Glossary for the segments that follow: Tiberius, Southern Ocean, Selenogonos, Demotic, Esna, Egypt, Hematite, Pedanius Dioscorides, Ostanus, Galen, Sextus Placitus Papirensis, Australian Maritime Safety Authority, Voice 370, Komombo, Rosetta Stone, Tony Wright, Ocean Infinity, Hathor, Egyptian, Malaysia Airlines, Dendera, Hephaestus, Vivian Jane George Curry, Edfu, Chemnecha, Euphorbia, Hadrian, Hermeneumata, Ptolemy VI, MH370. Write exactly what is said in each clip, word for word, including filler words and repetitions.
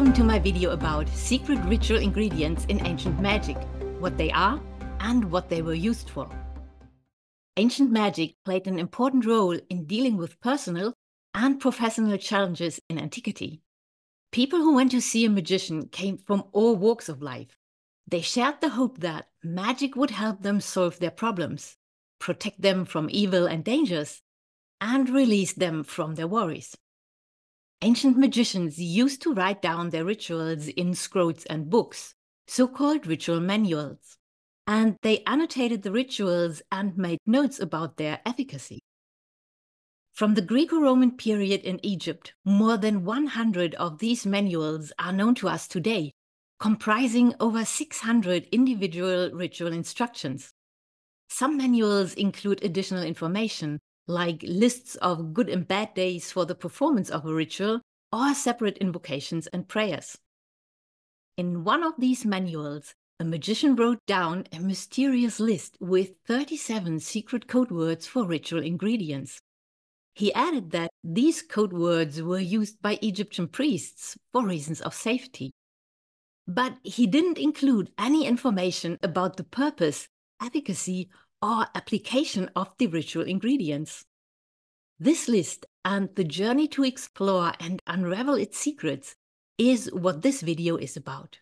Welcome to my video about secret ritual ingredients in ancient magic, what they are and what they were used for. Ancient magic played an important role in dealing with personal and professional challenges in antiquity. People who went to see a magician came from all walks of life. They shared the hope that magic would help them solve their problems, protect them from evil and dangers, and release them from their worries. Ancient magicians used to write down their rituals in scrolls and books, so-called ritual manuals, and they annotated the rituals and made notes about their efficacy. From the Greco-Roman period in Egypt, more than one hundred of these manuals are known to us today, comprising over six hundred individual ritual instructions. Some manuals include additional information, like lists of good and bad days for the performance of a ritual, or separate invocations and prayers. In one of these manuals, a magician wrote down a mysterious list with thirty-seven secret code words for ritual ingredients. He added that these code words were used by Egyptian priests for reasons of safety. But he didn't include any information about the purpose, efficacy, or application of the ritual ingredients. This list and the journey to explore and unravel its secrets is what this video is about.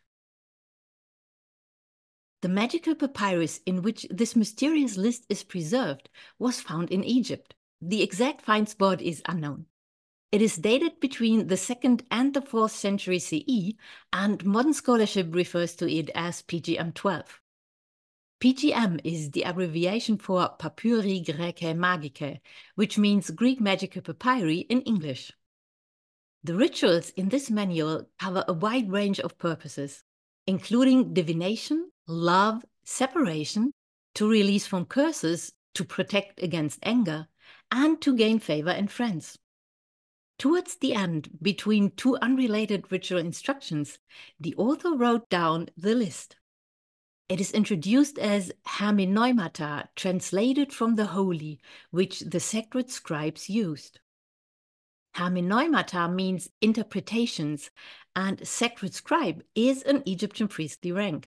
The magical papyrus in which this mysterious list is preserved was found in Egypt. The exact find spot is unknown. It is dated between the second and the fourth century C E, and modern scholarship refers to it as P G M twelve. P G M is the abbreviation for Papyri Graecae Magicae, which means Greek magical papyri in English. The rituals in this manual cover a wide range of purposes, including divination, love, separation, to release from curses, to protect against anger, and to gain favor and friends. Towards the end, between two unrelated ritual instructions, the author wrote down the list. It is introduced as Hermeneumata, translated from the holy, which the sacred scribes used. Hermeneumata means interpretations, and sacred scribe is an Egyptian priestly rank.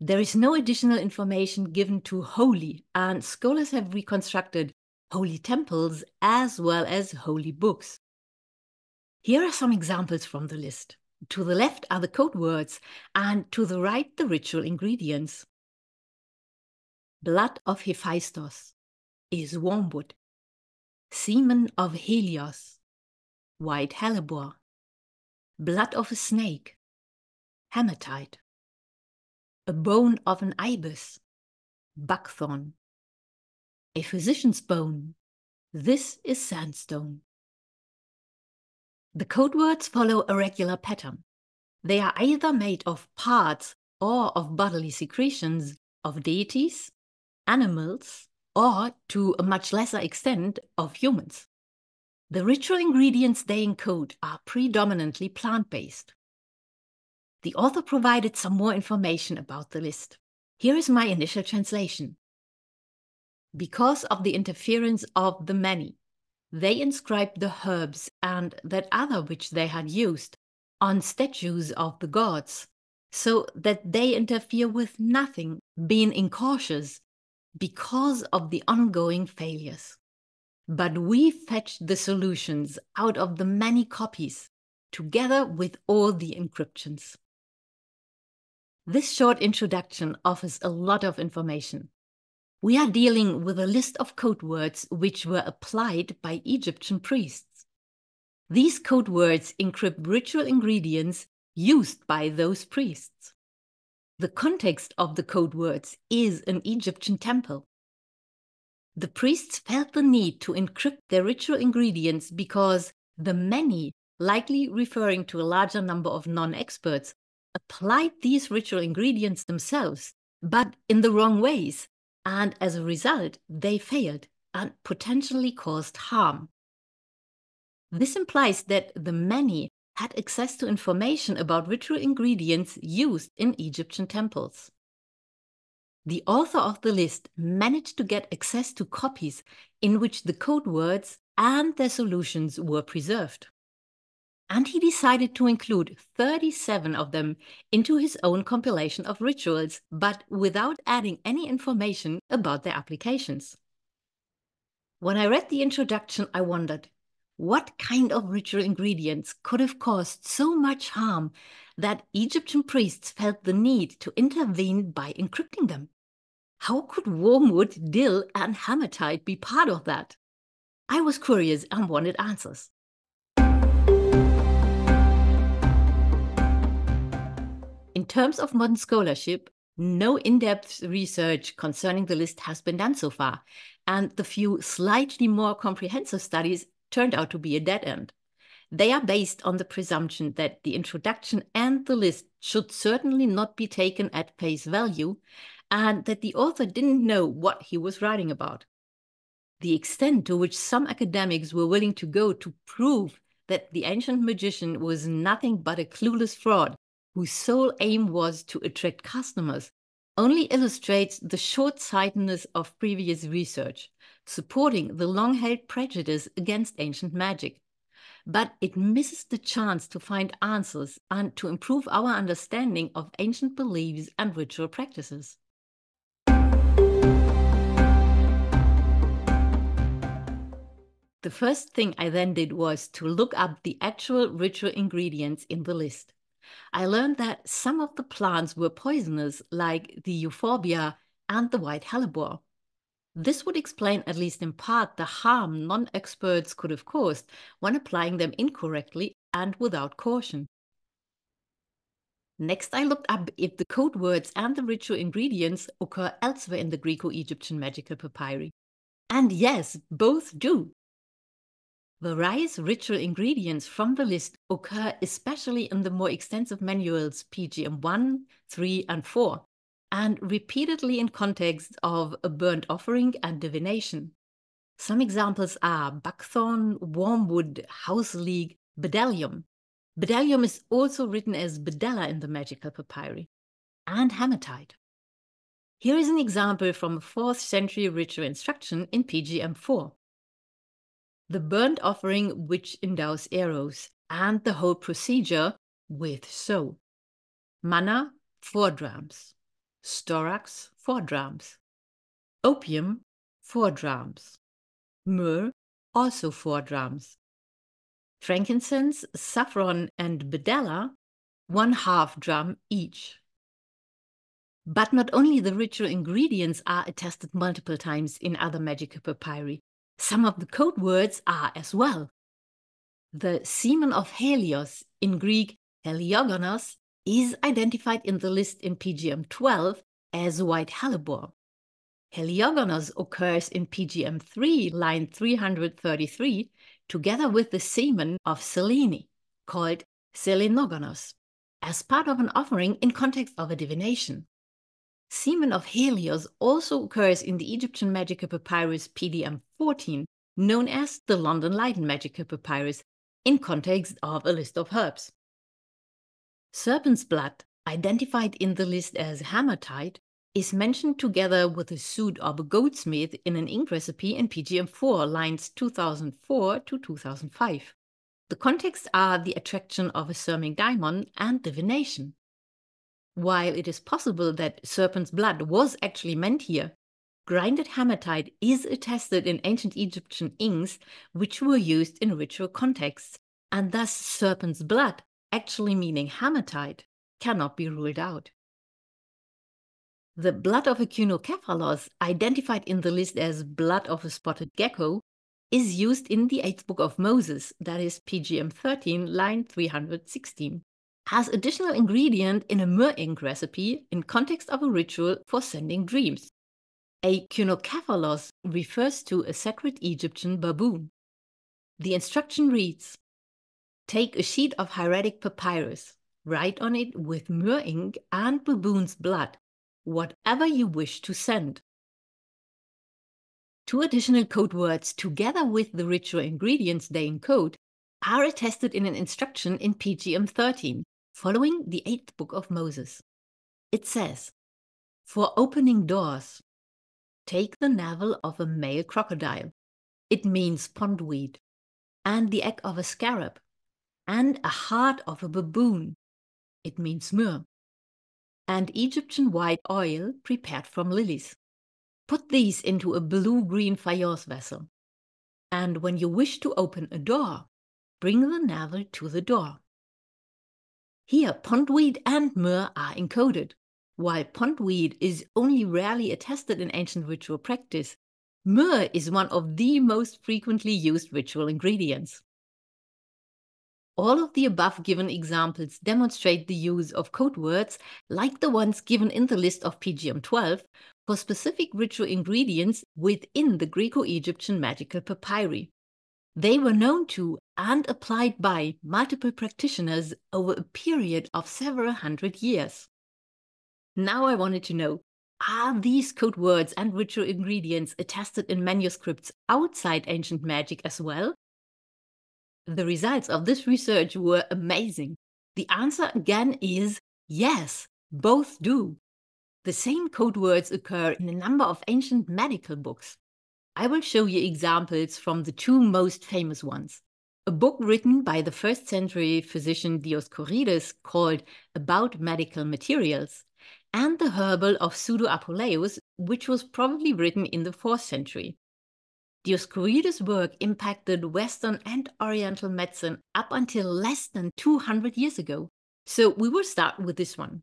There is no additional information given to holy, and scholars have reconstructed holy temples as well as holy books. Here are some examples from the list. To the left are the code words, and to the right the ritual ingredients. Blood of Hephaestus is wormwood. Semen of Helios, white hellebore. Blood of a snake, hematite. A bone of an ibis, buckthorn. A physician's bone, this is sandstone. The code words follow a regular pattern. They are either made of parts or of bodily secretions of deities, animals, or, to a much lesser extent, of humans. The ritual ingredients they encode are predominantly plant-based. The author provided some more information about the list. Here is my initial translation. Because of the interference of the many, they inscribed the herbs and that other which they had used on statues of the gods, so that they interfere with nothing, being incautious, because of the ongoing failures. But we fetched the solutions out of the many copies, together with all the encryptions. This short introduction offers a lot of information. We are dealing with a list of code words which were applied by Egyptian priests. These code words encrypt ritual ingredients used by those priests. The context of the code words is an Egyptian temple. The priests felt the need to encrypt their ritual ingredients because the many, likely referring to a larger number of non-experts, applied these ritual ingredients themselves, but in the wrong ways. And as a result, they failed and potentially caused harm. This implies that the many had access to information about ritual ingredients used in Egyptian temples. The author of the list managed to get access to copies in which the code words and their solutions were preserved. and he decided to include thirty-seven of them into his own compilation of rituals, but without adding any information about their applications. When I read the introduction, I wondered, what kind of ritual ingredients could have caused so much harm that Egyptian priests felt the need to intervene by encrypting them? How could wormwood, dill, and hematite be part of that? I was curious and wanted answers. In terms of modern scholarship, no in-depth research concerning the list has been done so far, and the few slightly more comprehensive studies turned out to be a dead end. They are based on the presumption that the introduction and the list should certainly not be taken at face value, and that the author didn't know what he was writing about. The extent to which some academics were willing to go to prove that the ancient magician was nothing but a clueless fraud, whose sole aim was to attract customers, only illustrates the short-sightedness of previous research, supporting the long-held prejudice against ancient magic. But it misses the chance to find answers and to improve our understanding of ancient beliefs and ritual practices. The first thing I then did was to look up the actual ritual ingredients in the list. I learned that some of the plants were poisonous, like the euphorbia and the white hellebore. This would explain, at least in part, the harm non-experts could have caused when applying them incorrectly and without caution. Next, I looked up if the code words and the ritual ingredients occur elsewhere in the Greco-Egyptian magical papyri. And yes, both do. Various ritual ingredients from the list occur especially in the more extensive manuals P G M one, three, and four, and repeatedly in context of a burnt offering and divination. Some examples are buckthorn, wormwood, house leek, bdellium. Bdellium is also written as bedella in the magical papyri, and hematite. Here is an example from a fourth century ritual instruction in P G M four. The burnt offering which endows arrows, and the whole procedure with so. Manna, four drams. Storax, four drams. Opium, four drams. Myrrh, also four drams. Frankincense, saffron, and bedella, one half drum each. But not only the ritual ingredients are attested multiple times in other magical papyri. Some of the code words are as well. The semen of Helios, in Greek heliogonos, is identified in the list in P G M twelve as white hellebore. Heliogonos occurs in P G M three, line three hundred thirty-three, together with the semen of Selene, called selenogonos, as part of an offering in context of a divination. Semen of Helios also occurs in the Egyptian magical papyrus P D M fourteen, known as the London Leiden Magical Papyrus, in context of a list of herbs. Serpent's blood, identified in the list as hematite, is mentioned together with a suit of a goldsmith in an ink recipe in P G M four, lines two thousand four to two thousand five. The contexts are the attraction of a serming daimon and divination. While it is possible that serpent's blood was actually meant here, grinded hematite is attested in ancient Egyptian inks which were used in ritual contexts, and thus serpent's blood, actually meaning hematite, cannot be ruled out. The blood of a cunocephalos, identified in the list as blood of a spotted gecko, is used in the eighth book of Moses, that is P G M thirteen, line three hundred sixteen. As additional ingredient in a myrrh ink recipe in context of a ritual for sending dreams. A cunocephalos refers to a sacred Egyptian baboon. The instruction reads, take a sheet of hieratic papyrus, write on it with myrrh ink and baboon's blood, whatever you wish to send. Two additional code words together with the ritual ingredients they encode are attested in an instruction in P G M thirteen. Following the eighth book of Moses. It says, for opening doors, take the navel of a male crocodile, it means pondweed, and the egg of a scarab, and a heart of a baboon. It means myrrh. And Egyptian white oil prepared from lilies. Put these into a blue-green faience vessel. And when you wish to open a door, bring the navel to the door. Here, pondweed and myrrh are encoded. While pondweed is only rarely attested in ancient ritual practice, myrrh is one of the most frequently used ritual ingredients. All of the above given examples demonstrate the use of code words, like the ones given in the list of P G M twelve, for specific ritual ingredients within the Greco-Egyptian magical papyri. They were known to and applied by multiple practitioners over a period of several hundred years. Now I wanted to know, are these code words and ritual ingredients attested in manuscripts outside ancient magic as well? The results of this research were amazing. The answer again is yes, both do. The same code words occur in a number of ancient medical books. I will show you examples from the two most famous ones. A book written by the first century physician Dioscorides called About Medical Materials, and the herbal of Pseudo-Apuleius, which was probably written in the fourth century. Dioscorides' work impacted Western and Oriental medicine up until less than two hundred years ago, so we will start with this one.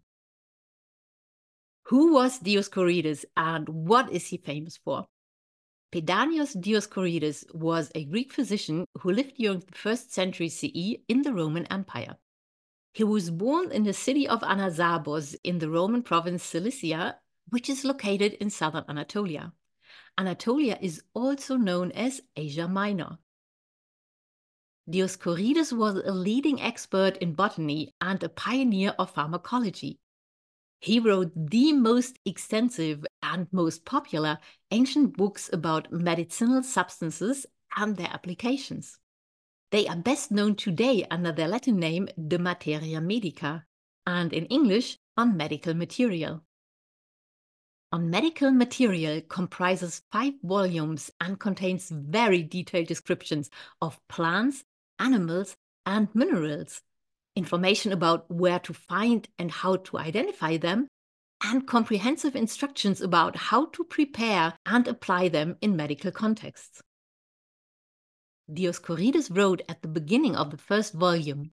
Who was Dioscorides and what is he famous for? Pedanius Dioscorides was a Greek physician who lived during the first century C E in the Roman Empire. He was born in the city of Anazarbos in the Roman province Cilicia, which is located in southern Anatolia. Anatolia is also known as Asia Minor. Dioscorides was a leading expert in botany and a pioneer of pharmacology. He wrote the most extensive and most popular ancient books about medicinal substances and their applications. They are best known today under their Latin name De Materia Medica, and in English On Medical Material. On Medical Material comprises five volumes and contains very detailed descriptions of plants, animals, and minerals, information about where to find and how to identify them, and comprehensive instructions about how to prepare and apply them in medical contexts. Dioscorides wrote at the beginning of the first volume,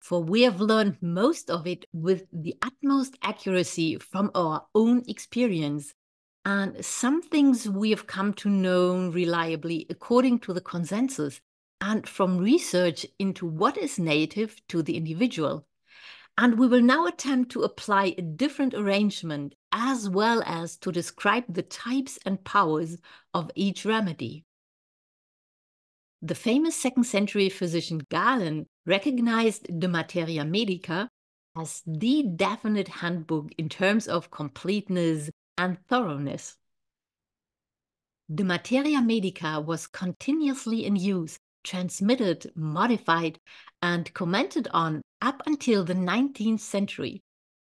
"For we have learned most of it with the utmost accuracy from our own experience, and some things we have come to know reliably according to the consensus, and from research into what is native to the individual. And we will now attempt to apply a different arrangement as well as to describe the types and powers of each remedy." The famous second century physician Galen recognized De Materia Medica as the definite handbook in terms of completeness and thoroughness. De Materia Medica was continuously in use, transmitted, modified, and commented on up until the nineteenth century.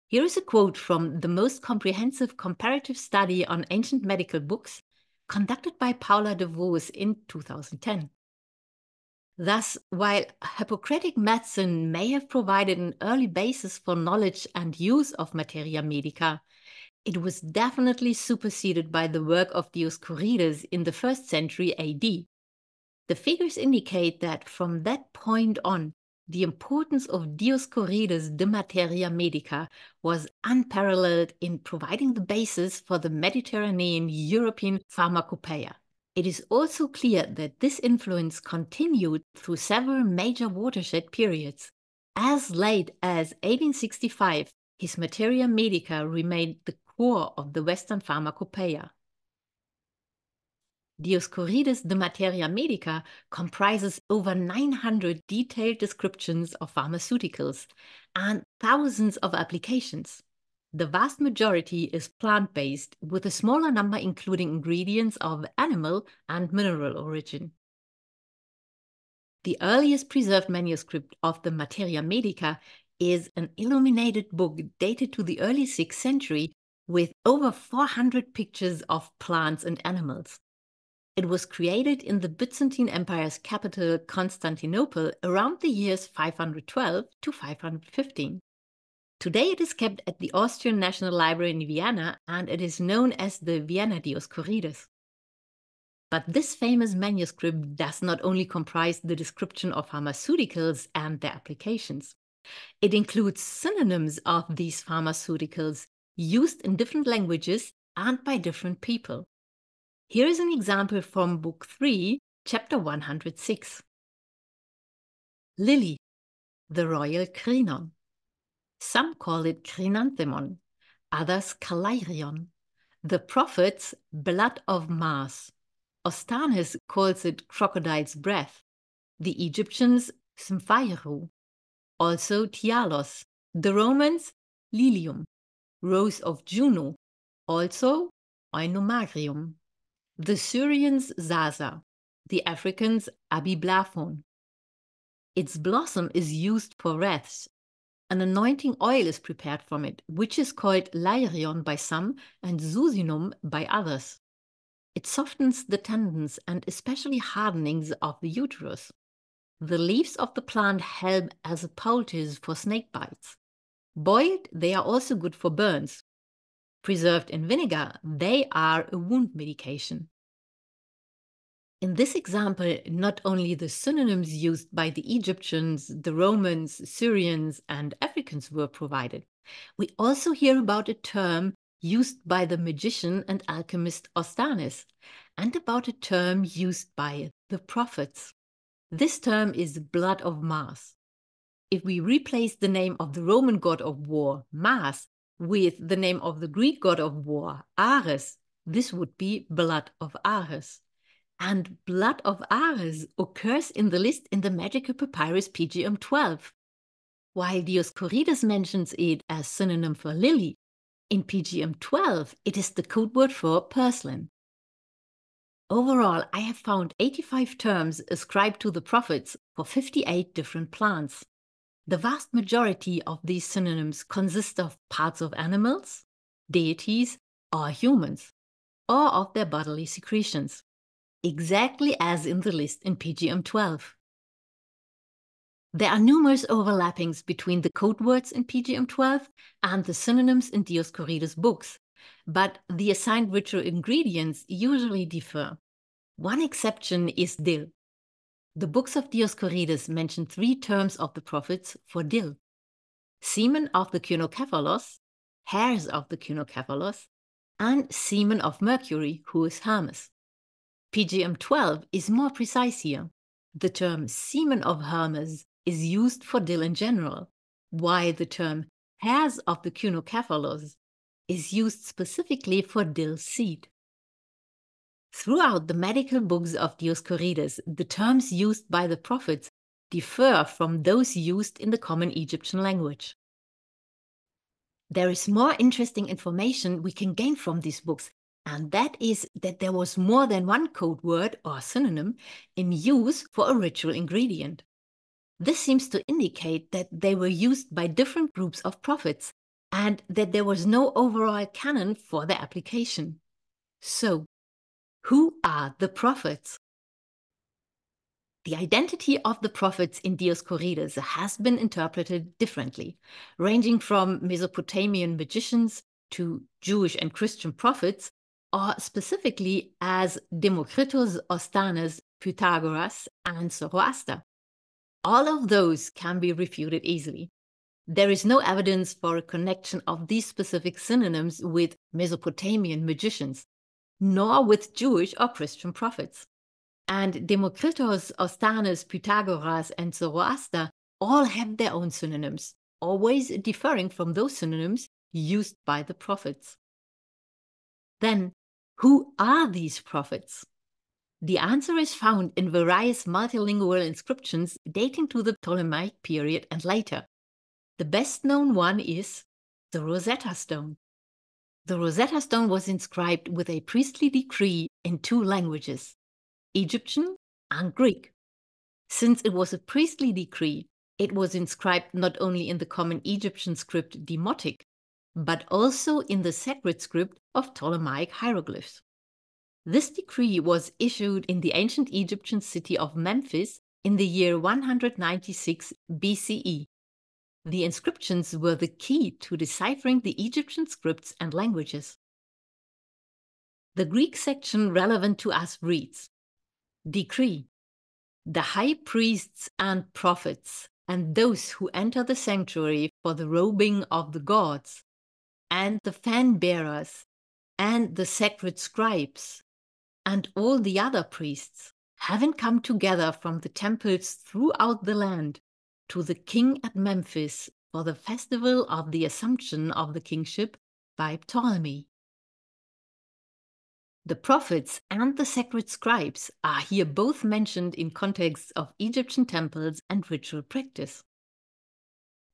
Here is a quote from the most comprehensive comparative study on ancient medical books conducted by Paula de Vos in two thousand ten. "Thus, while Hippocratic medicine may have provided an early basis for knowledge and use of Materia Medica, it was definitely superseded by the work of Dioscorides in the first century A D. The figures indicate that from that point on, the importance of Dioscorides' De Materia Medica was unparalleled in providing the basis for the Mediterranean European pharmacopoeia. It is also clear that this influence continued through several major watershed periods. As late as eighteen sixty-five, his Materia Medica remained the core of the Western pharmacopoeia." Dioscorides' De Materia Medica comprises over nine hundred detailed descriptions of pharmaceuticals and thousands of applications. The vast majority is plant-based, with a smaller number including ingredients of animal and mineral origin. The earliest preserved manuscript of the Materia Medica is an illuminated book dated to the early sixth century with over four hundred pictures of plants and animals. It was created in the Byzantine Empire's capital, Constantinople, around the years five hundred twelve to five hundred fifteen. Today it is kept at the Austrian National Library in Vienna, and it is known as the Vienna Dioscurides. But this famous manuscript does not only comprise the description of pharmaceuticals and their applications. It includes synonyms of these pharmaceuticals used in different languages and by different people. Here is an example from Book three, Chapter one hundred six. Lily, the royal crinon. Some call it crinanthemon, others calairion. The prophets, blood of Mars. Ostanus calls it crocodile's breath. The Egyptians, smphairo. Also Tialos. The Romans, lilium. Rose of Juno. Also oinomagrium. The Syrians, zaza. The Africans, abiblaphon. Its blossom is used for wreaths. An anointing oil is prepared from it, which is called lairion by some and zusinum by others. It softens the tendons and especially hardenings of the uterus. The leaves of the plant help as a poultice for snake bites. Boiled, they are also good for burns. Preserved in vinegar, they are a wound medication. In this example, not only the synonyms used by the Egyptians, the Romans, Syrians, and Africans were provided. We also hear about a term used by the magician and alchemist Ostanus, and about a term used by the prophets. This term is blood of Mars. If we replace the name of the Roman god of war, Mars, with the name of the Greek god of war, Ares, this would be blood of Ares. And blood of Ares occurs in the list in the Magical Papyrus P G M twelve. While Dioscorides mentions it as synonym for lily, in P G M twelve it is the code word for purslane. Overall, I have found eighty-five terms ascribed to the prophets for fifty-eight different plants. The vast majority of these synonyms consist of parts of animals, deities, or humans, or of their bodily secretions. Exactly as in the list in P G M twelve. There are numerous overlappings between the code words in P G M twelve and the synonyms in Dioscorides' books, but the assigned ritual ingredients usually differ. One exception is dill. The books of Dioscorides mention three terms of the prophets for dill: semen of the cunocephalos, hairs of the cunocephalos, and semen of Mercury, who is Hermes. P G M twelve is more precise here. The term semen of Hermes is used for dill in general, while the term hairs of the cunocephalos is used specifically for dill seed. Throughout the medical books of Dioscorides, the terms used by the prophets differ from those used in the common Egyptian language. There is more interesting information we can gain from these books, and that is that there was more than one code word or synonym in use for a ritual ingredient. This seems to indicate that they were used by different groups of prophets and that there was no overall canon for their application. So, who are the prophets? The identity of the prophets in Dioscorides has been interpreted differently, ranging from Mesopotamian magicians to Jewish and Christian prophets, or specifically as Democritus, Ostanus, Pythagoras, and Zoroaster. All of those can be refuted easily. There is no evidence for a connection of these specific synonyms with Mesopotamian magicians, nor with Jewish or Christian prophets. And Democritus, Ostanus, Pythagoras, and Zoroaster all have their own synonyms, always differing from those synonyms used by the prophets. Then, who are these prophets? The answer is found in various multilingual inscriptions dating to the Ptolemaic period and later. The best known one is the Rosetta Stone. The Rosetta Stone was inscribed with a priestly decree in two languages, Egyptian and Greek. Since it was a priestly decree, it was inscribed not only in the common Egyptian script Demotic, but also in the sacred script of Ptolemaic hieroglyphs. This decree was issued in the ancient Egyptian city of Memphis in the year one hundred ninety-six B C E. The inscriptions were the key to deciphering the Egyptian scripts and languages. The Greek section relevant to us reads, Decree. The high priests and prophets, and those who enter the sanctuary for the robing of the gods, and the fan-bearers, and the sacred scribes, and all the other priests, having come together from the temples throughout the land to the king at Memphis for the festival of the Assumption of the Kingship by Ptolemy. The prophets and the sacred scribes are here both mentioned in contexts of Egyptian temples and ritual practice.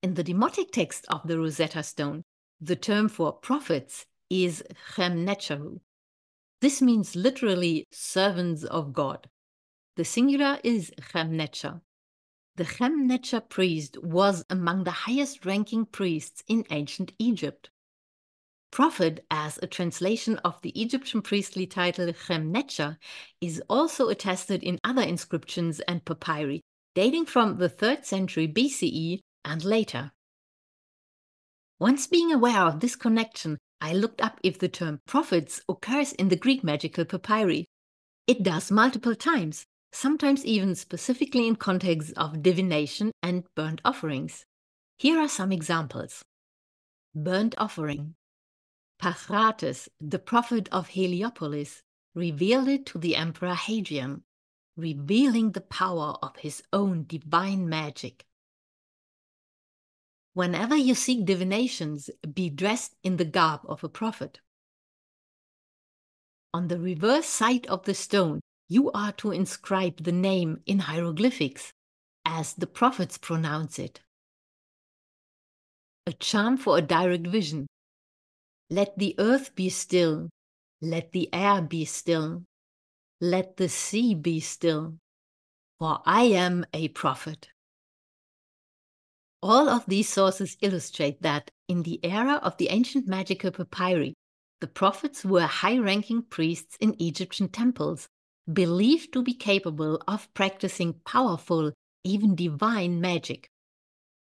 In the demotic text of the Rosetta Stone, the term for prophets is Chemnecharu. This means literally servants of God. The singular is Chemnecha. The Chemnecha priest was among the highest ranking priests in ancient Egypt. Prophet, as a translation of the Egyptian priestly title Chemnecha, is also attested in other inscriptions and papyri, dating from the third century B C E and later. Once being aware of this connection, I looked up if the term prophets occurs in the Greek magical papyri. It does multiple times, sometimes even specifically in contexts of divination and burnt offerings. Here are some examples. Burnt offering. Paphrates, the prophet of Heliopolis, revealed it to the emperor Hadrian, revealing the power of his own divine magic. Whenever you seek divinations, be dressed in the garb of a prophet. On the reverse side of the stone, you are to inscribe the name in hieroglyphics, as the prophets pronounce it. A charm for a direct vision. Let the earth be still, let the air be still, let the sea be still, for I am a prophet. All of these sources illustrate that, in the era of the ancient magical papyri, the prophets were high-ranking priests in Egyptian temples, believed to be capable of practicing powerful, even divine magic.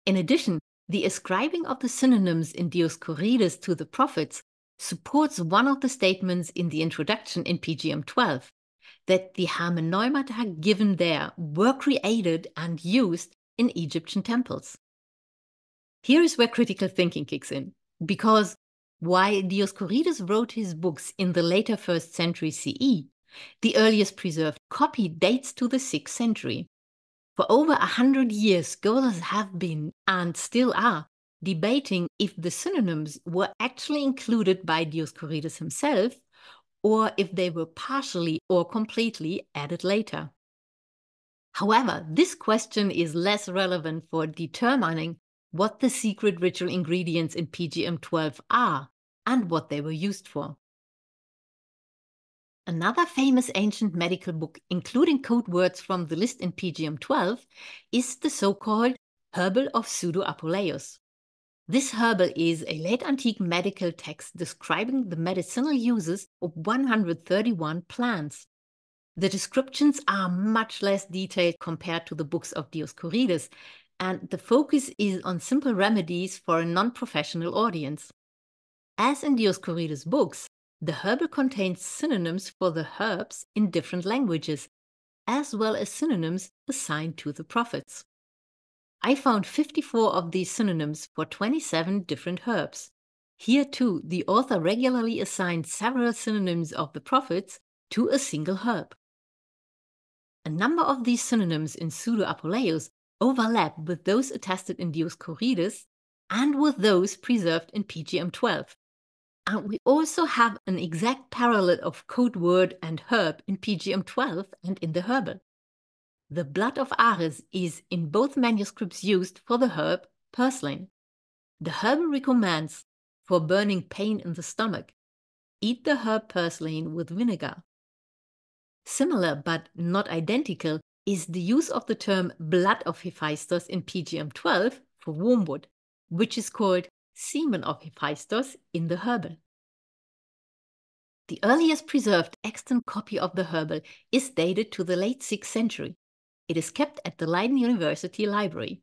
In addition, the ascribing of the synonyms in Dioscorides to the prophets supports one of the statements in the introduction in P G M twelve, that the Hermeneumata given there were created and used in Egyptian temples. Here is where critical thinking kicks in, because while Dioscorides wrote his books in the later first century C E, the earliest preserved copy dates to the sixth century. For over a hundred years, scholars have been, and still are, debating if the synonyms were actually included by Dioscorides himself, or if they were partially or completely added later. However, this question is less relevant for determining what the secret ritual ingredients in P G M twelve are and what they were used for. Another famous ancient medical book, including code words from the list in P G M twelve, is the so-called Herbal of Pseudo-Apuleius. This herbal is a late antique medical text describing the medicinal uses of one hundred thirty-one plants. The descriptions are much less detailed compared to the books of Dioscorides, and the focus is on simple remedies for a non-professional audience. As in Dioscorides' books, the herbal contains synonyms for the herbs in different languages, as well as synonyms assigned to the prophets. I found fifty-four of these synonyms for twenty-seven different herbs. Here too, the author regularly assigned several synonyms of the prophets to a single herb. A number of these synonyms in Pseudo-Apuleius overlap with those attested in Dioscorides and with those preserved in P G M twelve. And we also have an exact parallel of code word and herb in P G M twelve and in the herbal. The blood of Ares is in both manuscripts used for the herb purslane. The herbal recommends for burning pain in the stomach. Eat the herb purslane with vinegar. Similar but not identical is the use of the term blood of Hephaestus in P G M twelve for wormwood, which is called semen of Hephaestus in the herbal. The earliest preserved extant copy of the herbal is dated to the late sixth century. It is kept at the Leiden University Library.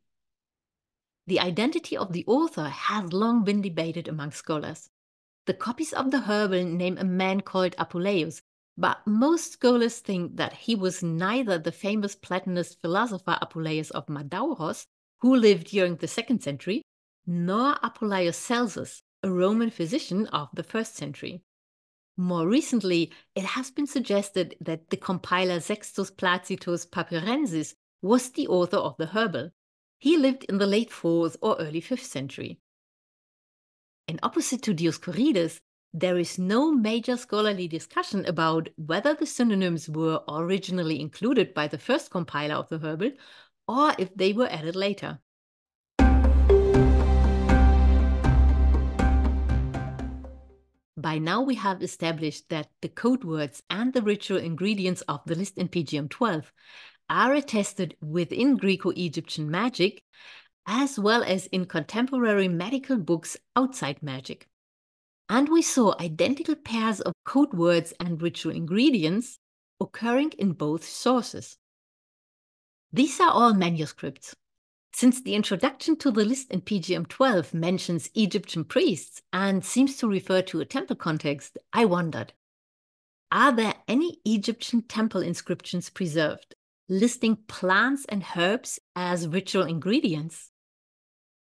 The identity of the author has long been debated among scholars. The copies of the herbal name a man called Apuleius, but most scholars think that he was neither the famous Platonist philosopher Apuleius of Madauros, who lived during the second century, nor Apuleius Celsus, a Roman physician of the first century. More recently, it has been suggested that the compiler Sextus Placitus Papirensis was the author of the herbal. He lived in the late fourth or early fifth century. And opposite to Dioscorides, there is no major scholarly discussion about whether the synonyms were originally included by the first compiler of the herbal or if they were added later. By now we have established that the code words and the ritual ingredients of the list in P G M twelve are attested within Greco-Egyptian magic, as well as in contemporary medical books outside magic. And we saw identical pairs of code words and ritual ingredients occurring in both sources. These are all manuscripts. Since the introduction to the list in P G M twelve mentions Egyptian priests and seems to refer to a temple context, I wondered, are there any Egyptian temple inscriptions preserved, listing plants and herbs as ritual ingredients?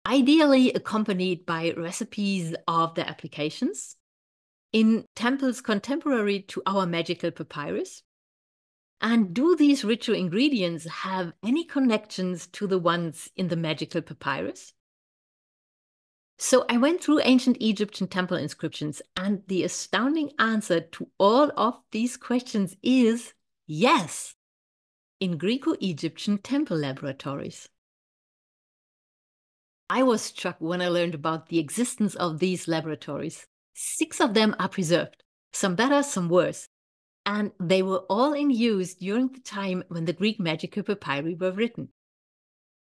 Ideally accompanied by recipes of their applications, in temples contemporary to our magical papyrus? And do these ritual ingredients have any connections to the ones in the magical papyrus? So I went through ancient Egyptian temple inscriptions, and the astounding answer to all of these questions is yes, in Greco-Egyptian temple laboratories. I was struck when I learned about the existence of these laboratories. Six of them are preserved, some better, some worse. And they were all in use during the time when the Greek magical papyri were written.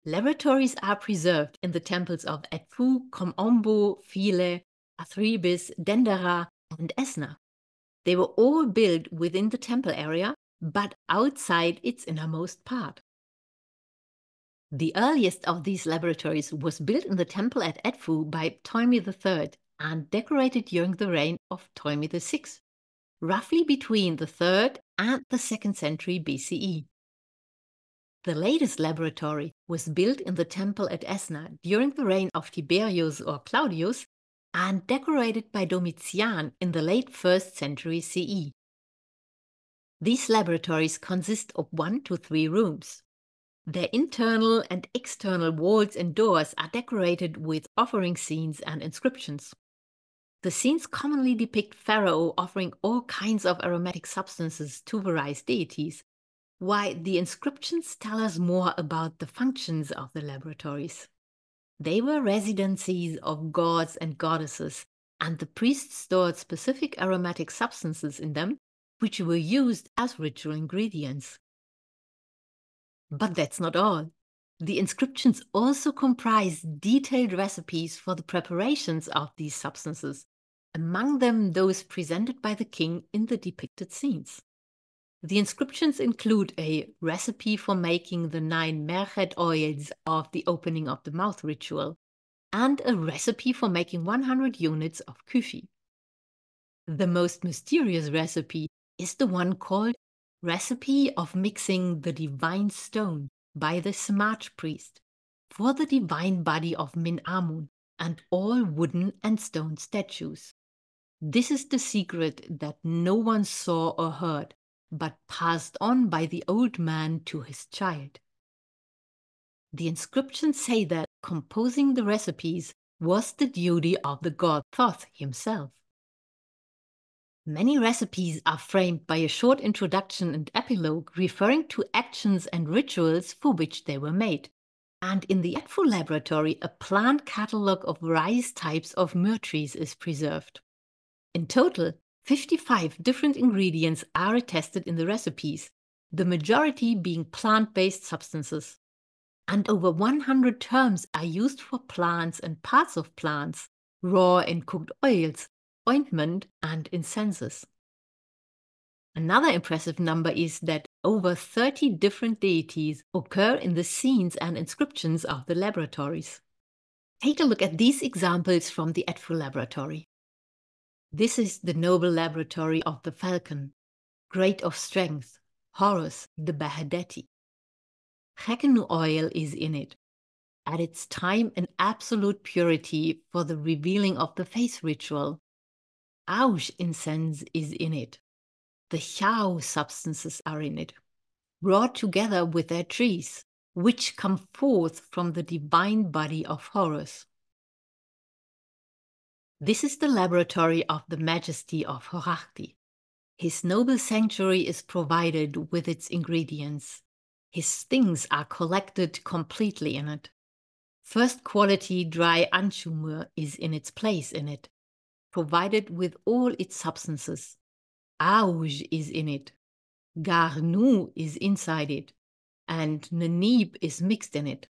Laboratories are preserved in the temples of Edfu, Komombo, Philae, Athribis, Dendera, and Esna. They were all built within the temple area, but outside its innermost part. The earliest of these laboratories was built in the temple at Edfu by Ptolemy the third and decorated during the reign of Ptolemy the sixth. Roughly between the third and the second century B C E. The latest laboratory was built in the temple at Esna during the reign of Tiberius or Claudius and decorated by Domitian in the late first century C E. These laboratories consist of one to three rooms. Their internal and external walls and doors are decorated with offering scenes and inscriptions. The scenes commonly depict Pharaoh offering all kinds of aromatic substances to various deities, while the inscriptions tell us more about the functions of the laboratories. They were residencies of gods and goddesses, and the priests stored specific aromatic substances in them, which were used as ritual ingredients. But that's not all. The inscriptions also comprise detailed recipes for the preparations of these substances, among them those presented by the king in the depicted scenes. The inscriptions include a recipe for making the nine merchet oils of the opening of the mouth ritual, and a recipe for making one hundred units of kufi. The most mysterious recipe is the one called Recipe of Mixing the Divine Stone, by the Samaj priest, for the divine body of Min Amun and all wooden and stone statues. This is the secret that no one saw or heard, but passed on by the old man to his child. The inscriptions say that composing the recipes was the duty of the god Thoth himself. Many recipes are framed by a short introduction and epilogue referring to actions and rituals for which they were made. And in the Edfu laboratory, a plant catalogue of various types of myrrh trees is preserved. In total, fifty-five different ingredients are attested in the recipes, the majority being plant-based substances. And over one hundred terms are used for plants and parts of plants, raw and cooked oils, ointment and incenses. Another impressive number is that over thirty different deities occur in the scenes and inscriptions of the laboratories. Take a look at these examples from the Edfu laboratory. This is the noble laboratory of the Falcon, Great of Strength, Horus the Bahadeti. Hekenu oil is in it, at its time an absolute purity for the revealing of the face ritual. Aush incense is in it. The Chao substances are in it, brought together with their trees, which come forth from the divine body of Horus. This is the laboratory of the majesty of Horachti. His noble sanctuary is provided with its ingredients. His things are collected completely in it. First quality dry anchumur is in its place in it, provided with all its substances. Auge is in it, Garnu is inside it, and Nanib is mixed in it.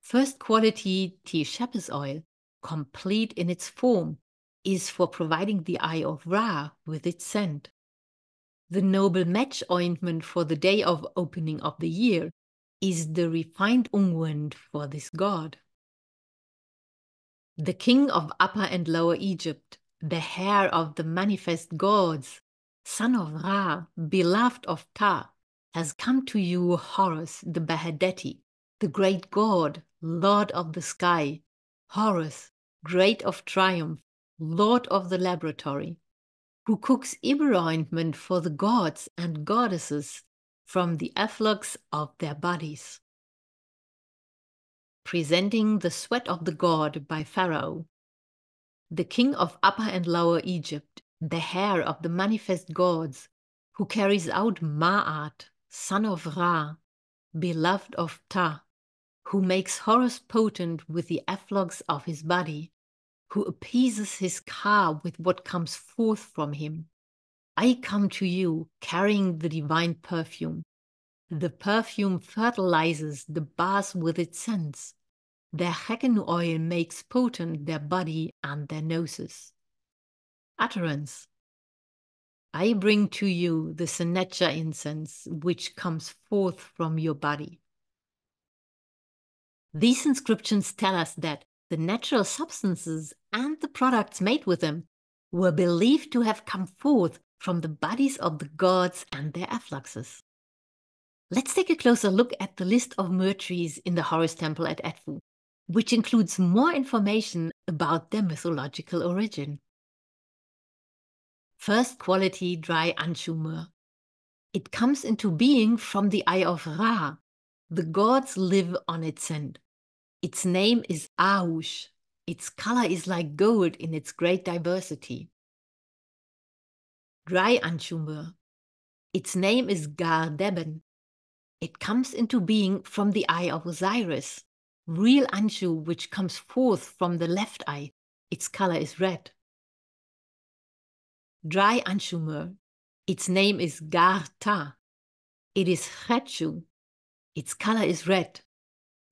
First quality T-Shepis oil, complete in its form, is for providing the eye of Ra with its scent. The noble match ointment for the day of opening of the year is the refined unguent for this god. The king of Upper and Lower Egypt, the hair of the manifest gods, son of Ra, beloved of Ta, has come to you, Horus the Bahadeti, the great god, lord of the sky, Horus, great of triumph, lord of the laboratory, who cooks Iber ointment for the gods and goddesses from the efflux of their bodies. Presenting the sweat of the god by Pharaoh. The king of Upper and Lower Egypt, the hair of the manifest gods, who carries out Ma'at, son of Ra, beloved of Ta, who makes Horus potent with the efflux of his body, who appeases his Ka with what comes forth from him. I come to you carrying the divine perfume. The perfume fertilizes the baths with its scents. Their Hekenu oil makes potent their body and their noses. Utterance. I bring to you the Sennecha incense, which comes forth from your body. These inscriptions tell us that the natural substances and the products made with them were believed to have come forth from the bodies of the gods and their effluxes. Let's take a closer look at the list of myrrh trees in the Horus Temple at Edfu, which includes more information about their mythological origin. First quality dry Anshu myrrh. It comes into being from the eye of Ra. The gods live on its scent. Its name is Aush. Its color is like gold in its great diversity. Dry Anshu myrrh. Its name is Gar-Deben. It comes into being from the eye of Osiris. Real Anshu, which comes forth from the left eye. Its color is red. Dry Anshu myrrh. Its name is Gar-Ta. It is Chetu. Its color is red.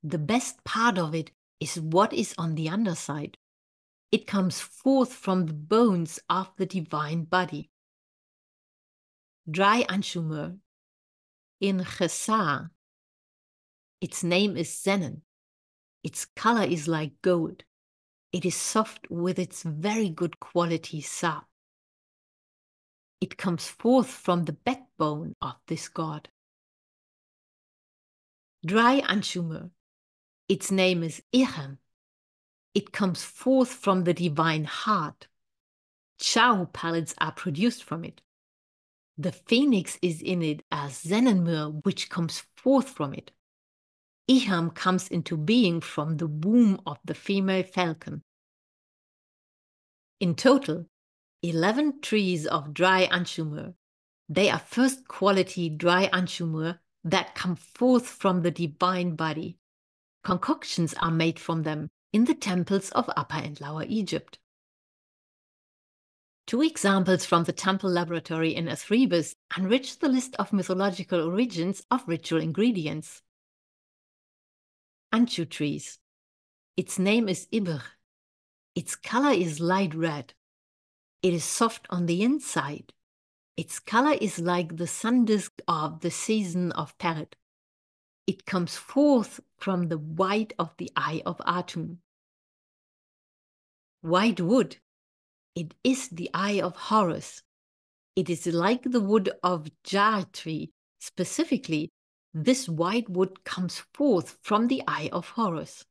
The best part of it is what is on the underside. It comes forth from the bones of the divine body. Dry Anshu myrrh. In Chesar, its name is Zenon. Its color is like gold. It is soft with its very good quality sap. It comes forth from the backbone of this god. Dry Anshumer, its name is Irem. It comes forth from the divine heart. Chow pellets are produced from it. The phoenix is in it as Zenon, which comes forth from it. Iham comes into being from the womb of the female falcon. In total, eleven trees of dry Anshumur. They are first quality dry Anshumur that come forth from the divine body. Concoctions are made from them in the temples of Upper and Lower Egypt. Two examples from the temple laboratory in Athribis enrich the list of mythological origins of ritual ingredients. Anshu trees. Its name is Iber. Its color is light red. It is soft on the inside. Its color is like the sun disk of the season of Perit. It comes forth from the white of the eye of Atum. White wood. It is the eye of Horus. It is like the wood of jar tree. Specifically, this white wood comes forth from the eye of Horus.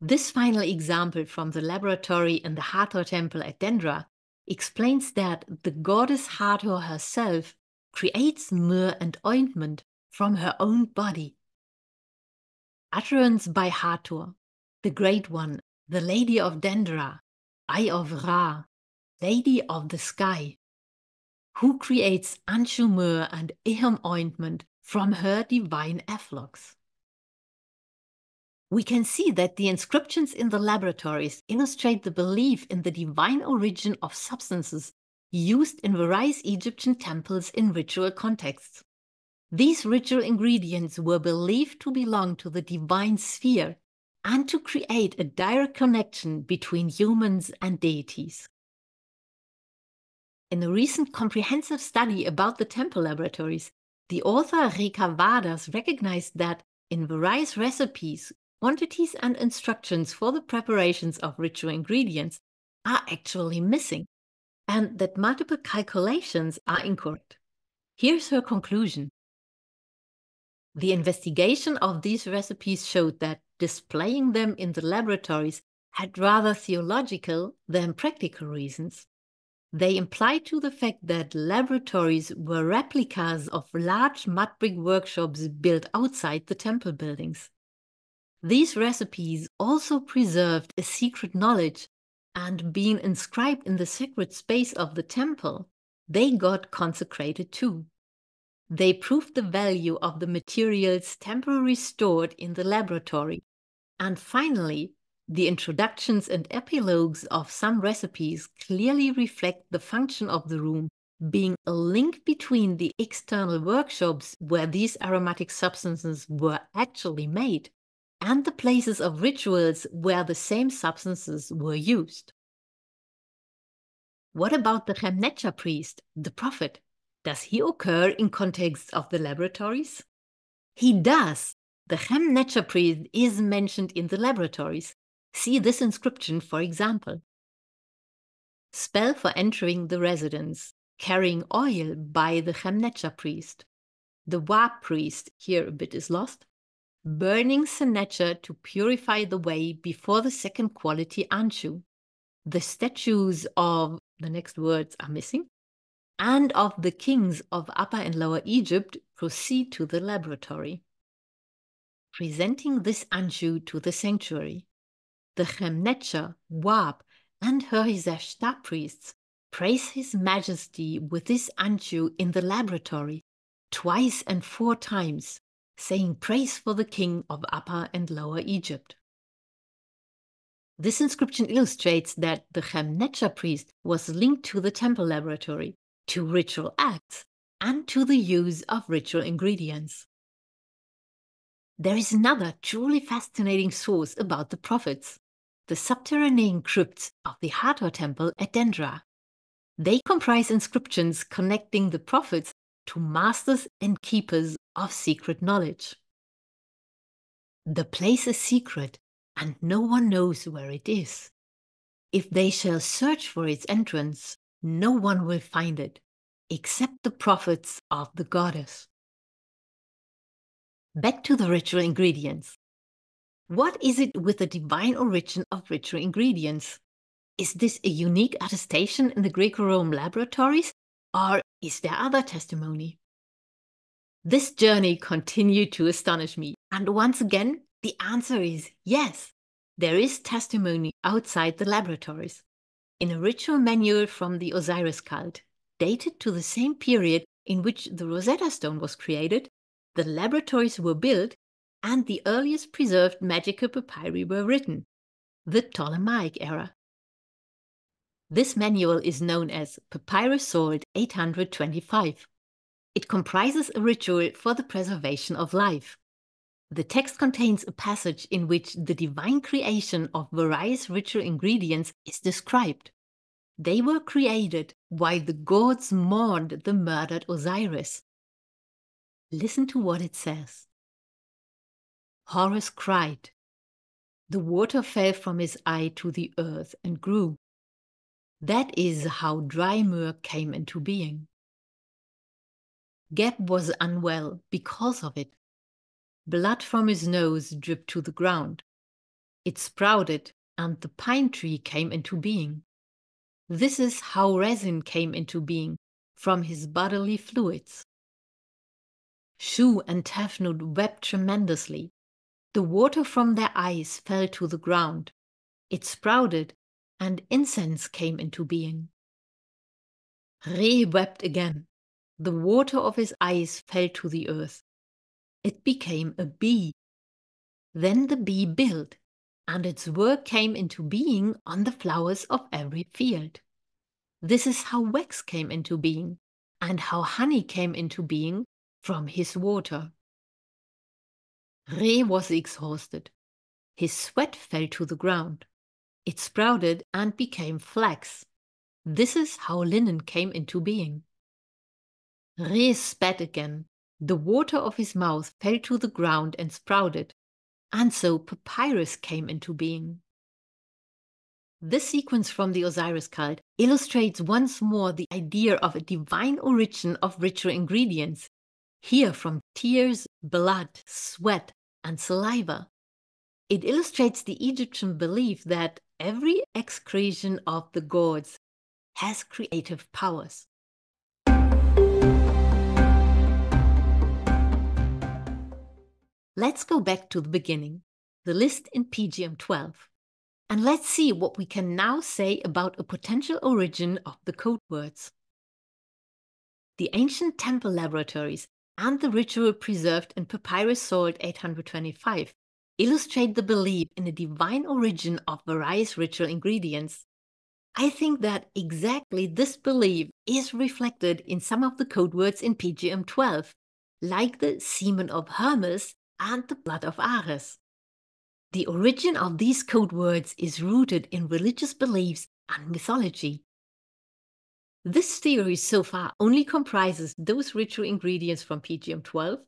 This final example from the laboratory in the Hathor temple at Dendra explains that the goddess Hathor herself creates myrrh and ointment from her own body. Utterance by Hathor, the Great One, the Lady of Dendra, Eye of Ra, Lady of the Sky, who creates Anshu myrrh and Eham ointment from her divine efflux. We can see that the inscriptions in the laboratories illustrate the belief in the divine origin of substances used in various Egyptian temples in ritual contexts. These ritual ingredients were believed to belong to the divine sphere and to create a direct connection between humans and deities. In a recent comprehensive study about the temple laboratories, the author Rika Vadas recognized that in various recipes, quantities and instructions for the preparations of ritual ingredients are actually missing, and that multiple calculations are incorrect. Here's her conclusion. The investigation of these recipes showed that displaying them in the laboratories had rather theological than practical reasons. They imply to the fact that laboratories were replicas of large mud brick workshops built outside the temple buildings. These recipes also preserved a secret knowledge, and being inscribed in the sacred space of the temple, they got consecrated too. They proved the value of the materials temporarily stored in the laboratory. And finally, the introductions and epilogues of some recipes clearly reflect the function of the room, being a link between the external workshops where these aromatic substances were actually made and the places of rituals where the same substances were used. What about the Chemnetcha priest, the prophet? Does he occur in context of the laboratories? He does. The Chemnetcha priest is mentioned in the laboratories. See this inscription, for example. Spell for entering the residence, carrying oil by the Chemnetcha priest. The Wa priest, here a bit is lost, burning Senetcha to purify the way before the second quality Anshu. The statues of, the next words are missing, and of the kings of Upper and Lower Egypt proceed to the laboratory. Presenting this Anshu to the sanctuary, the Chemnetcha, Wab, and Herizashta priests praise his majesty with this Anshu in the laboratory, twice and four times, saying praise for the king of Upper and Lower Egypt. This inscription illustrates that the Chemnetcha priest was linked to the temple laboratory, to ritual acts, and to the use of ritual ingredients. There is another truly fascinating source about the prophets, the subterranean crypts of the Hathor temple at Dendra. They comprise inscriptions connecting the prophets to masters and keepers of secret knowledge. The place is secret, and no one knows where it is. If they shall search for its entrance, no one will find it, except the prophets of the goddess. Back to the ritual ingredients. What is it with the divine origin of ritual ingredients? Is this a unique attestation in the Greco-Roman laboratories, or is there other testimony? This journey continued to astonish me, and once again, the answer is yes. There is testimony outside the laboratories. In a ritual manual from the Osiris cult, dated to the same period in which the Rosetta Stone was created, the laboratories were built, and the earliest preserved magical papyri were written, the Ptolemaic era. This manual is known as Papyrus Salt eight hundred twenty-five. It comprises a ritual for the preservation of life. The text contains a passage in which the divine creation of various ritual ingredients is described. They were created while the gods mourned the murdered Osiris. Listen to what it says. Horus cried. The water fell from his eye to the earth and grew. That is how dry myrrh came into being. Geb was unwell because of it. Blood from his nose dripped to the ground. It sprouted, and the pine tree came into being. This is how resin came into being, from his bodily fluids. Shu and Tefnut wept tremendously. The water from their eyes fell to the ground. It sprouted, and incense came into being. Re wept again. The water of his eyes fell to the earth. It became a bee. Then the bee built, and its work came into being on the flowers of every field. This is how wax came into being, and how honey came into being from his water. Re was exhausted. His sweat fell to the ground. It sprouted and became flax. This is how linen came into being. Re spat again. The water of his mouth fell to the ground and sprouted, and so papyrus came into being. This sequence from the Osiris cult illustrates once more the idea of a divine origin of ritual ingredients, here from tears, blood, sweat, and saliva. It illustrates the Egyptian belief that every excretion of the gods has creative powers. Let's go back to the beginning, the list in P G M twelve, and let's see what we can now say about a potential origin of the code words. The ancient temple laboratories and the ritual preserved in Papyrus Salt eight hundred twenty-five illustrate the belief in a divine origin of various ritual ingredients. I think that exactly this belief is reflected in some of the code words in P G M twelve, like the semen of Hermes and the blood of Ares. The origin of these code words is rooted in religious beliefs and mythology. This theory so far only comprises those ritual ingredients from P G M twelve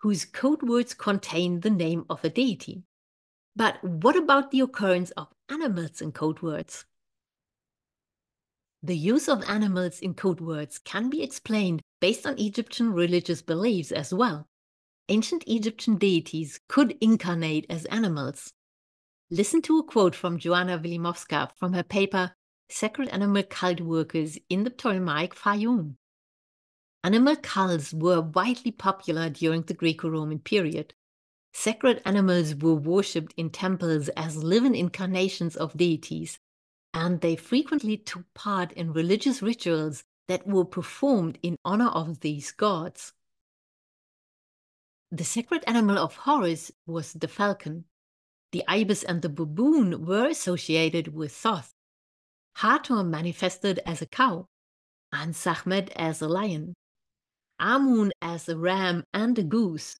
whose code words contain the name of a deity. But what about the occurrence of animals in code words? The use of animals in code words can be explained based on Egyptian religious beliefs as well. Ancient Egyptian deities could incarnate as animals. Listen to a quote from Joanna Wilimowska from her paper Sacred Animal Cult Workers in the Ptolemaic Fayum. Animal cults were widely popular during the Greco-Roman period. Sacred animals were worshipped in temples as living incarnations of deities, and they frequently took part in religious rituals that were performed in honor of these gods. The sacred animal of Horus was the falcon. The ibis and the baboon were associated with Thoth. Hathor manifested as a cow, and Sahmed as a lion, Amun as a ram and a goose,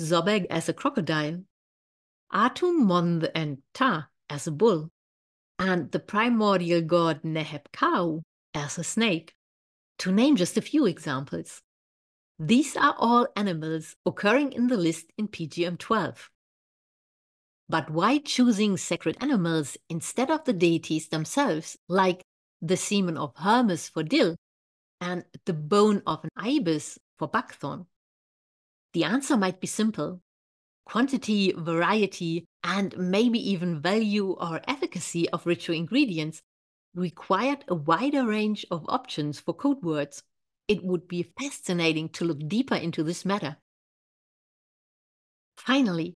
Zobeg as a crocodile, Atum-Month and Ptah as a bull, and the primordial god Neheb-Kau as a snake, to name just a few examples. These are all animals occurring in the list in P G M twelve. But why choosing sacred animals instead of the deities themselves, like the semen of Hermes for dill and the bone of an ibis for buckthorn? The answer might be simple. Quantity, variety, and maybe even value or efficacy of ritual ingredients required a wider range of options for code words. It would be fascinating to look deeper into this matter. Finally,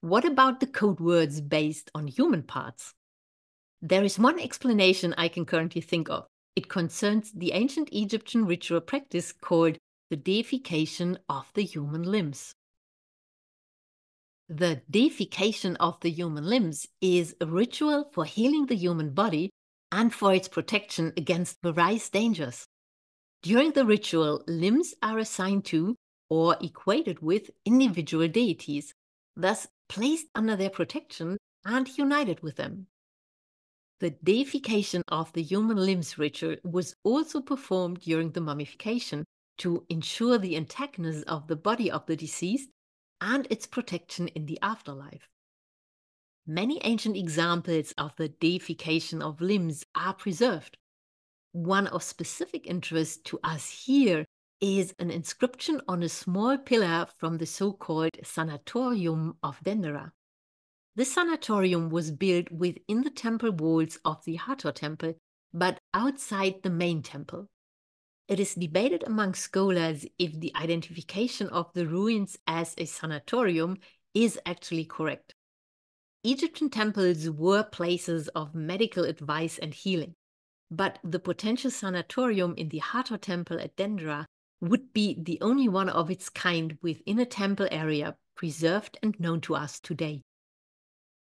what about the code words based on human parts? There is one explanation I can currently think of. It concerns the ancient Egyptian ritual practice called the deification of the human limbs. The deification of the human limbs is a ritual for healing the human body and for its protection against various dangers. During the ritual, limbs are assigned to or equated with individual deities, thus placed under their protection and united with them. The deification of the human limbs ritual was also performed during the mummification to ensure the intactness of the body of the deceased and its protection in the afterlife. Many ancient examples of the deification of limbs are preserved. One of specific interest to us here is an inscription on a small pillar from the so-called Sanatorium of Dendera. The sanatorium was built within the temple walls of the Hathor temple, but outside the main temple. It is debated among scholars if the identification of the ruins as a sanatorium is actually correct. Egyptian temples were places of medical advice and healing, but the potential sanatorium in the Hathor temple at Dendera would be the only one of its kind within a temple area preserved and known to us today.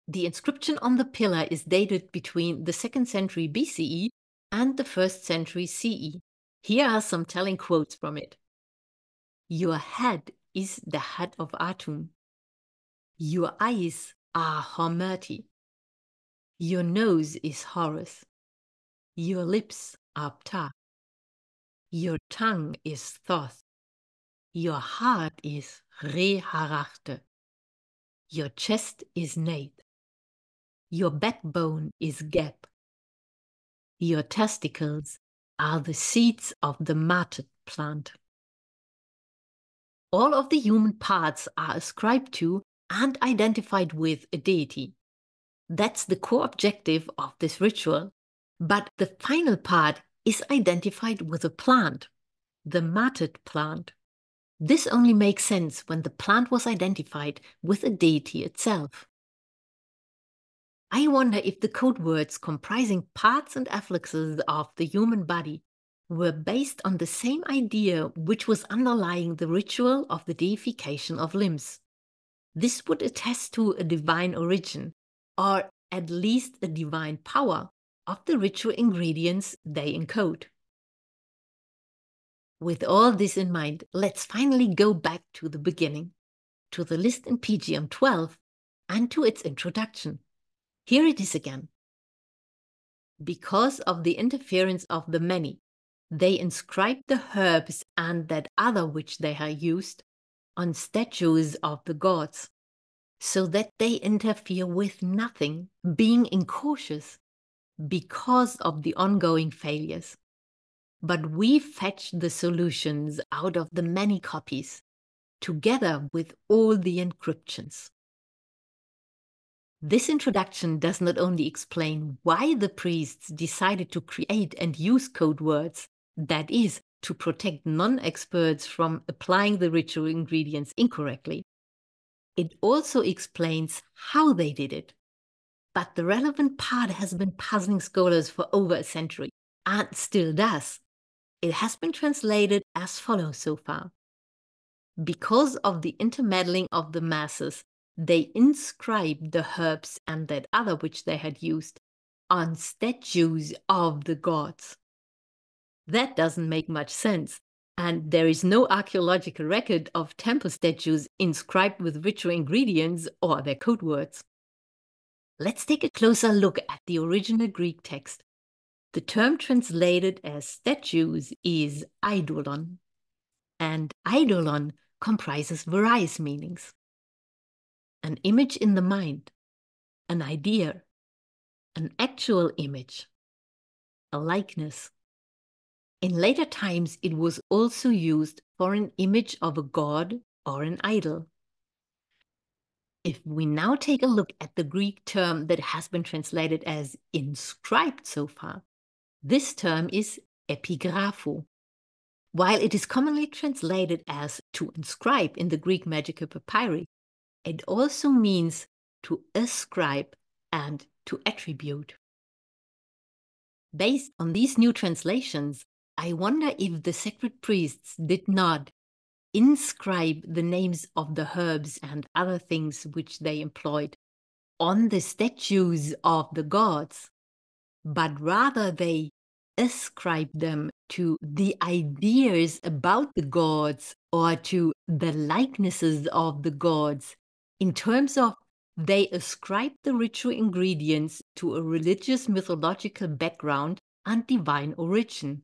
The inscription on the pillar is dated between the second century B C E and the first century C E. Here are some telling quotes from it. "Your head is the head of Atum. Your eyes are Hormati. Your nose is Horus. Your lips are Ptah. Your tongue is Thoth. Your heart is Re-Harachte. Your chest is Nate. Your backbone is Geb. Your testicles are the seeds of the marted plant." All of the human parts are ascribed to and identified with a deity. That's the core objective of this ritual. But the final part is identified with a plant, the marted plant. This only makes sense when the plant was identified with a deity itself. I wonder if the code words comprising parts and affixes of the human body were based on the same idea which was underlying the ritual of the deification of limbs. This would attest to a divine origin, or at least a divine power, of the ritual ingredients they encode. With all this in mind, let's finally go back to the beginning, to the list in P G M twelve, and to its introduction. Here it is again. "Because of the interference of the many, they inscribed the herbs and that other which they had used on statues of the gods, so that they interfere with nothing, being incautious, because of the ongoing failures. But we fetched the solutions out of the many copies, together with all the encryptions." This introduction does not only explain why the priests decided to create and use code words, that is, to protect non-experts from applying the ritual ingredients incorrectly. It also explains how they did it. But the relevant part has been puzzling scholars for over a century, and still does. It has been translated as follows so far. "Because of the intermeddling of the masses, they inscribed the herbs and that other which they had used on statues of the gods." That doesn't make much sense, and there is no archaeological record of temple statues inscribed with ritual ingredients or their code words. Let's take a closer look at the original Greek text. The term translated as statues is eidolon, and eidolon comprises various meanings. An image in the mind, an idea, an actual image, a likeness. In later times, it was also used for an image of a god or an idol. If we now take a look at the Greek term that has been translated as inscribed so far, this term is epigrapho. While it is commonly translated as to inscribe in the Greek magical papyri, it also means to ascribe and to attribute. Based on these new translations, I wonder if the sacred priests did not inscribe the names of the herbs and other things which they employed on the statues of the gods, but rather they ascribed them to the ideas about the gods or to the likenesses of the gods, in terms of They ascribed the ritual ingredients to a religious mythological background and divine origin.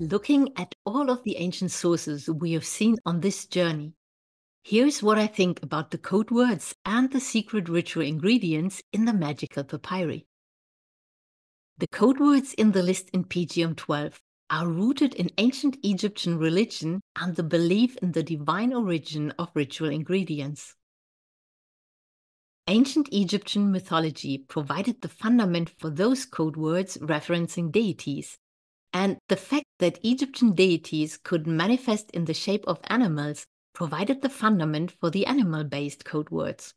Looking at all of the ancient sources we have seen on this journey, here's what I think about the code words and the secret ritual ingredients in the magical papyri. The code words in the list in P G M twelve are rooted in ancient Egyptian religion and the belief in the divine origin of ritual ingredients. Ancient Egyptian mythology provided the fundament for those code words referencing deities, and the fact that Egyptian deities could manifest in the shape of animals provided the fundament for the animal-based code words.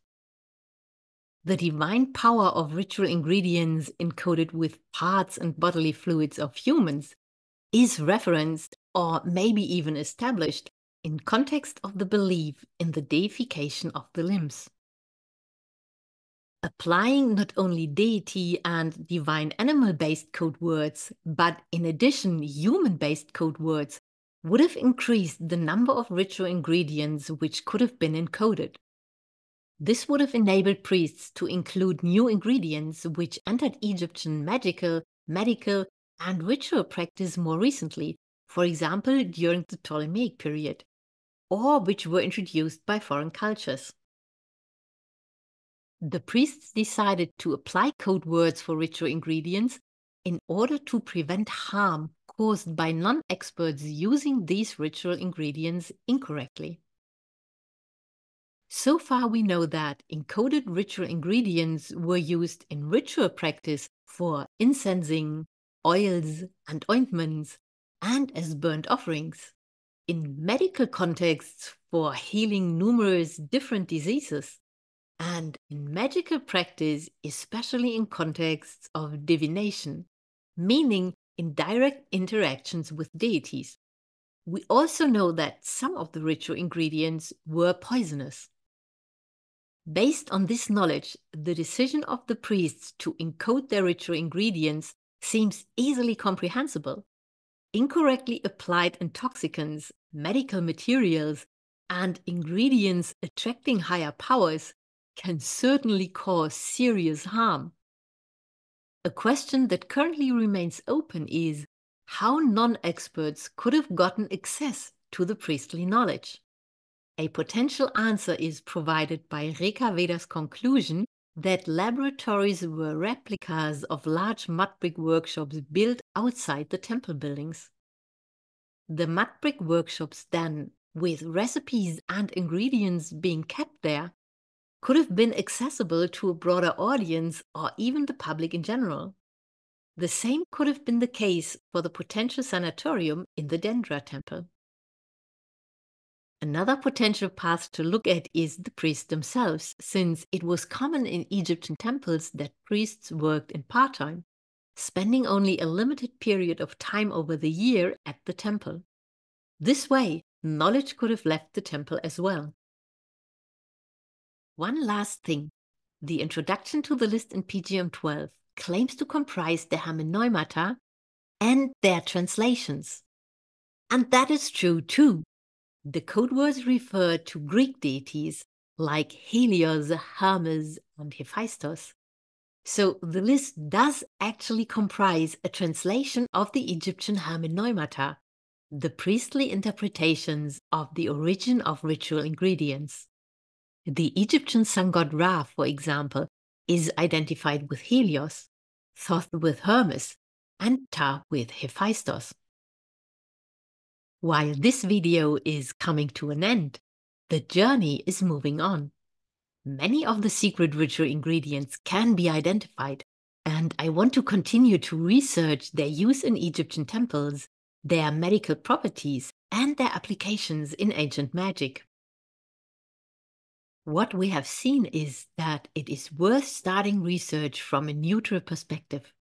The divine power of ritual ingredients encoded with parts and bodily fluids of humans is referenced or maybe even established in context of the belief in the deification of the limbs. Applying not only deity and divine animal-based code words, but in addition human-based code words, would have increased the number of ritual ingredients which could have been encoded. This would have enabled priests to include new ingredients which entered Egyptian magical, medical, and ritual practice more recently, for example during the Ptolemaic period, or which were introduced by foreign cultures. The priests decided to apply code words for ritual ingredients in order to prevent harm caused by non-experts using these ritual ingredients incorrectly. So far we know that encoded ritual ingredients were used in ritual practice for incensing, oils and ointments, and as burnt offerings, in medical contexts for healing numerous different diseases, and in magical practice especially in contexts of divination, meaning in direct interactions with deities. We also know that some of the ritual ingredients were poisonous. Based on this knowledge, the decision of the priests to encode their ritual ingredients seems easily comprehensible. Incorrectly applied intoxicants, medical materials, and ingredients attracting higher powers can certainly cause serious harm. A question that currently remains open is how non-experts could have gotten access to the priestly knowledge. A potential answer is provided by Rika Vadas' conclusion that laboratories were replicas of large mudbrick workshops built outside the temple buildings. The mudbrick workshops then, with recipes and ingredients being kept there, could have been accessible to a broader audience or even the public in general. The same could have been the case for the potential sanatorium in the Dendra temple. Another potential path to look at is the priests themselves, since it was common in Egyptian temples that priests worked in part-time, spending only a limited period of time over the year at the temple. This way, knowledge could have left the temple as well. One last thing. The introduction to the list in P G M twelve claims to comprise the Hermeneumata and their translations. And that is true too. The code words refer to Greek deities like Helios, Hermes, and Hephaestus. So the list does actually comprise a translation of the Egyptian Hermeneumata, the priestly interpretations of the origin of ritual ingredients. The Egyptian sun god Ra, for example, is identified with Helios, Thoth with Hermes, and Ptah with Hephaestus. While this video is coming to an end, the journey is moving on. Many of the secret ritual ingredients can be identified, and I want to continue to research their use in Egyptian temples, their medical properties, and their applications in ancient magic. What we have seen is that it is worth starting research from a neutral perspective,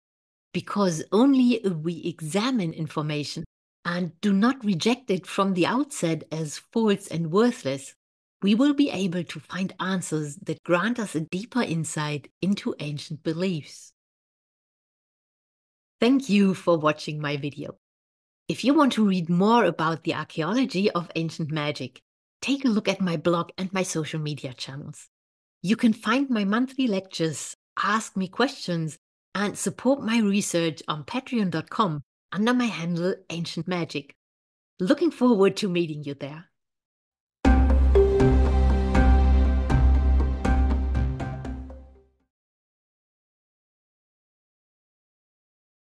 because only if we examine information and do not reject it from the outset as false and worthless, we will be able to find answers that grant us a deeper insight into ancient beliefs. Thank you for watching my video. If you want to read more about the archaeology of ancient magic, take a look at my blog and my social media channels. You can find my monthly lectures, ask me questions, and support my research on patreon dot com under my handle Ancient Magic. Looking forward to meeting you there.